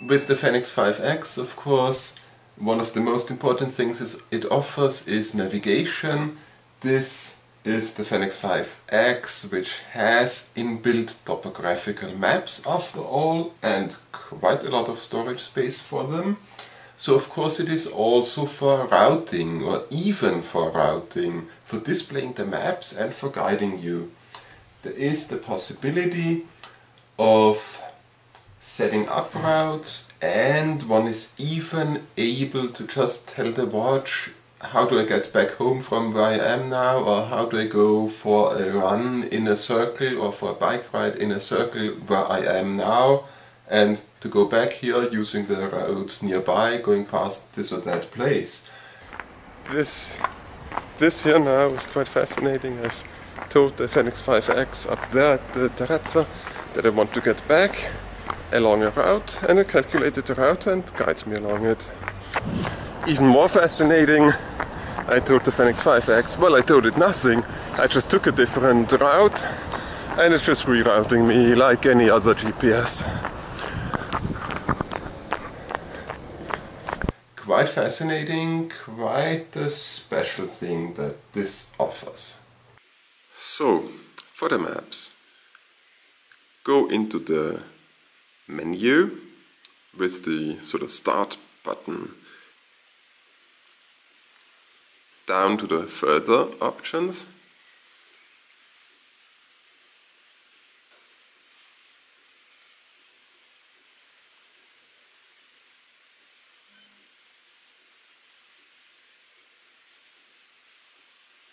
With the Fenix 5X, of course, one of the most important things it offers is navigation. This is the Fenix 5X, which has inbuilt topographical maps after all, and quite a lot of storage space for them. So of course it is also for routing, or even for routing, for displaying the maps and for guiding you. There is the possibility of setting up routes, and one is even able to just tell the watch, how do I get back home from where I am now, or how do I go for a run in a circle or for a bike ride in a circle where I am now, and to go back here using the roads nearby, going past this or that place. This here now is quite fascinating. I've told the Fenix 5X up there at the Terrazza that I want to get back along a route, and it calculated the route and guides me along it. Even more fascinating, I told the Fenix 5X, well, I told it nothing, I just took a different route and it's just rerouting me like any other GPS. Quite fascinating, quite a special thing that this offers. So, for the maps, go into the menu with the sort of start button, down to the further options,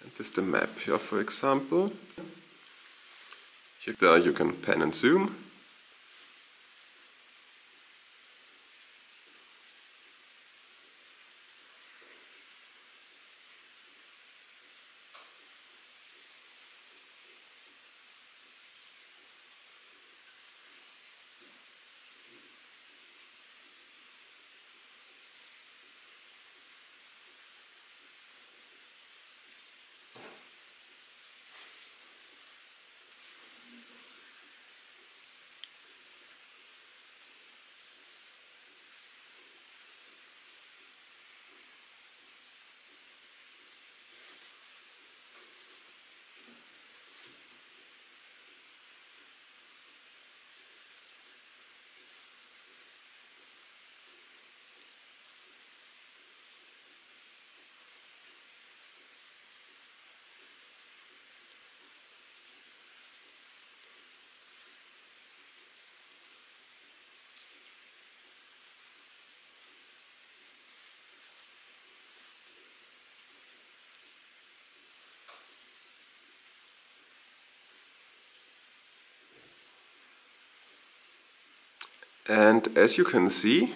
and this is the map here, for example. Here, there you can pan and zoom. And as you can see,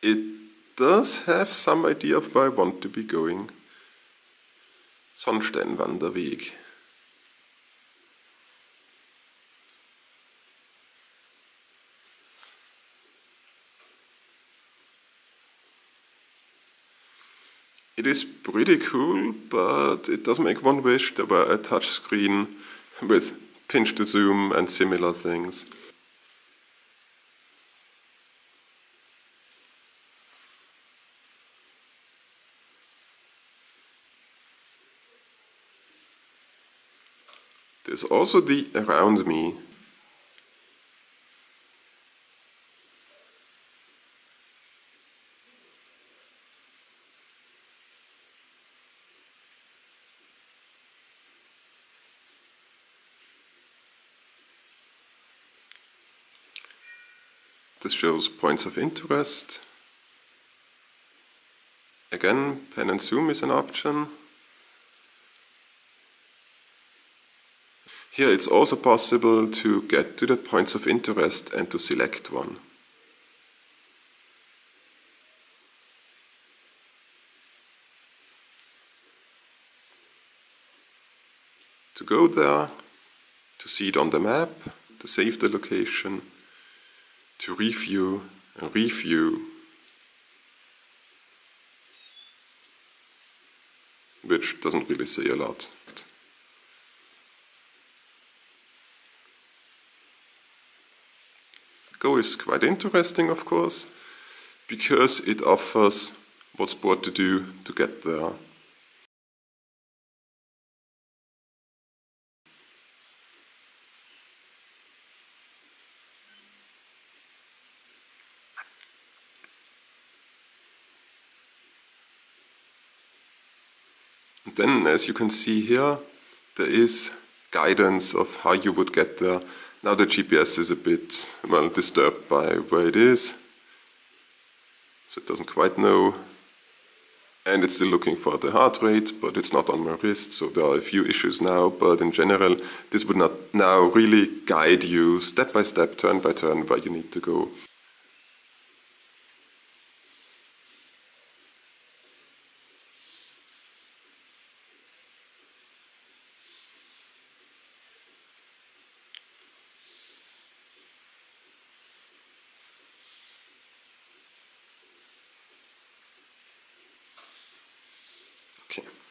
it does have some idea of where I want to be going. Sonnstein Wanderweg. It is pretty cool, but it does make one wish there were a touchscreen with pinch to zoom and similar things. There's also the Around Me. This shows points of interest. Again, pan and zoom is an option. Here it's also possible to get to the points of interest and to select one. To go there, to see it on the map, to save the location, to review and review, which doesn't really say a lot. go is quite interesting, of course, because it offers what sport to do to get there. And then, as you can see here, there is guidance of how you would get there. Now the GPS is a bit, well, disturbed by where it is, so it doesn't quite know. And it's still looking for the heart rate, but it's not on my wrist, so there are a few issues now. But in general, this would not now really guide you step by step, turn by turn, where you need to go. Okay.